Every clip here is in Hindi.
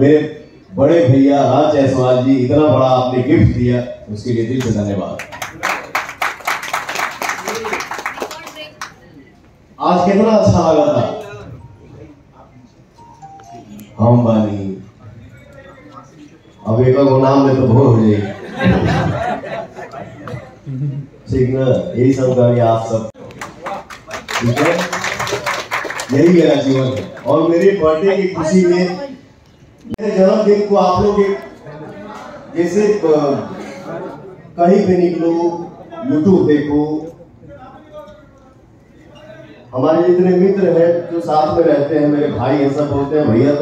मेरे बड़े भैया राज जयसवाल जी, इतना बड़ा आपने गिफ्ट दिया, उसके लिए दिल से धन्यवाद। आज कितना अच्छा लगा था। हम बानी अब एक नाम में तो भोर हो जाएगी, ठीक ना? यही सब गाड़ी आप सब, ठीक है? यही मेरा जीवन है। और मेरी बर्थडे की खुशी में जन्मदिन को आप लोग जैसे कहीं पे निकलो, यूट्यूब देखो। हमारे जितने मित्र हैं जो साथ में रहते हैं, मेरे भाई ये सब बोलते हैं भैया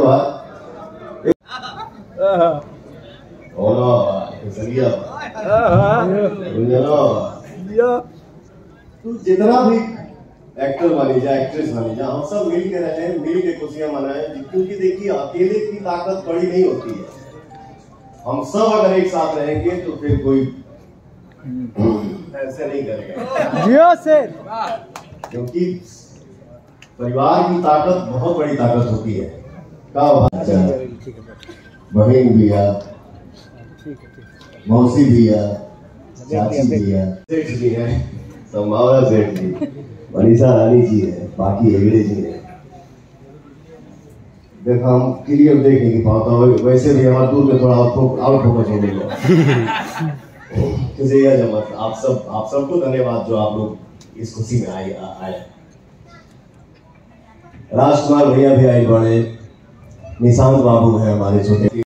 तो तू जितना भी एक्टर बनी जा, एक्ट्रेस बनी जा, हम सब मिल के रहे हैं, मिल के खुशियां मनाए। क्योंकि देखिए अकेले की ताकत बड़ी नहीं होती है। हम सब अगर एक साथ रहेंगे तो फिर कोई ऐसे नहीं करेगा, क्योंकि परिवार की ताकत बहुत बड़ी ताकत होती है। क्या बात है, बहन भैया, मौसी भैया, चाची भैया, सेठ जी है, संभावना सेठ जी, मनीषा रानी जी है, बाकी एवरेज जी है। देखा हम क्लियर देख नहीं पाता, वैसे भी हमारा दूर में थोड़ा आउट होना चाहिए। आप सबको धन्यवाद जो आप लोग इस खुशी में आए। राजकुमार भैया भी आए बड़े, निशांत बाबू है हमारे छोटे।